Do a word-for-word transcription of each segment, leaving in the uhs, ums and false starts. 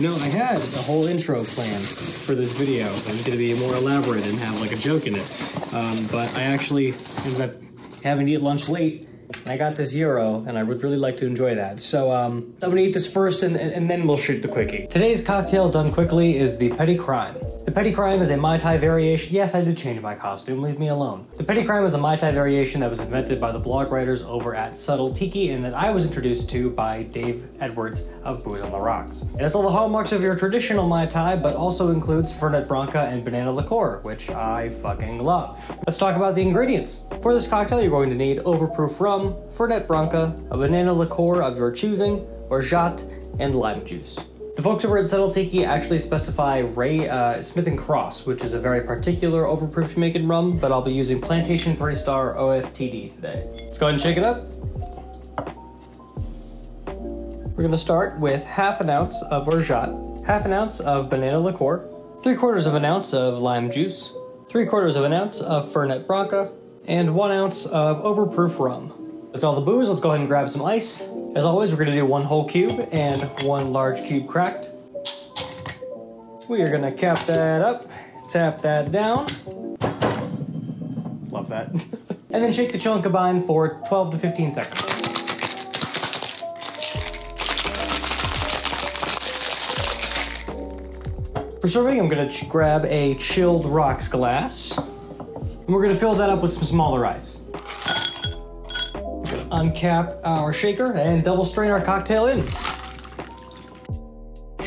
You know, I had a whole intro planned for this video. It was going to be more elaborate and have like a joke in it. Um, but I actually ended up having to eat lunch late, and I got this gyro, and I would really like to enjoy that. So um, I'm gonna eat this first, and, and then we'll shoot the quickie. Today's cocktail done quickly is the Petty Crime. The Petty Crime is a Mai Tai variation. Yes, I did change my costume, leave me alone. The Petty Crime is a Mai Tai variation that was invented by the blog writers over at Subtle Tiki, and that I was introduced to by Dave Edwards of Booze on the Rocks. It has all the hallmarks of your traditional Mai Tai, but also includes Fernet Branca and banana liqueur, which I fucking love. Let's talk about the ingredients. For this cocktail, you're going to need overproof rum, Fernet Branca, a banana liqueur of your choosing, Orgeat, and lime juice. The folks over at Subtle Tiki actually specify Ray, uh, Smith and Cross, which is a very particular overproof Jamaican rum, but I'll be using Plantation three Star O F T D today. Let's go ahead and shake it up. We're gonna start with half an ounce of Orgeat, half an ounce of banana liqueur, three quarters of an ounce of lime juice, three quarters of an ounce of Fernet Branca, and one ounce of overproof rum. That's all the booze. Let's go ahead and grab some ice. As always, we're gonna do one whole cube and one large cube cracked. We are gonna cap that up, tap that down. Love that. And then shake the chill and combine for twelve to fifteen seconds. For serving, I'm gonna grab a chilled rocks glass, and we're gonna fill that up with some smaller ice. Uncap our shaker and double strain our cocktail in. To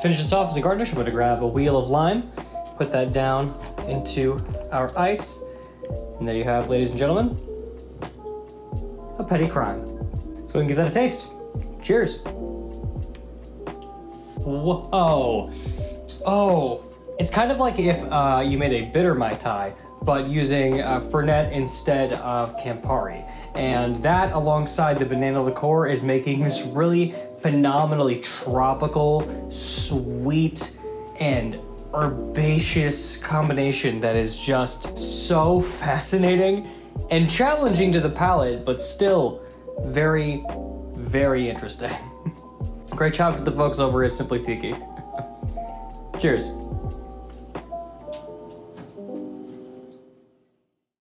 finish this off as a garnish, I'm going to grab a wheel of lime, put that down into our ice, and there you have, ladies and gentlemen, a Petty Crime. So we can give that a taste. Cheers. Whoa. Oh, it's kind of like if uh, you made a bitter Mai Tai, but using uh, Fernet instead of Campari. And that, alongside the banana liqueur, is making this really phenomenally tropical, sweet, and herbaceous combination that is just so fascinating and challenging to the palate, but still very, very interesting. Great job to the folks over at Simply Tiki. Cheers.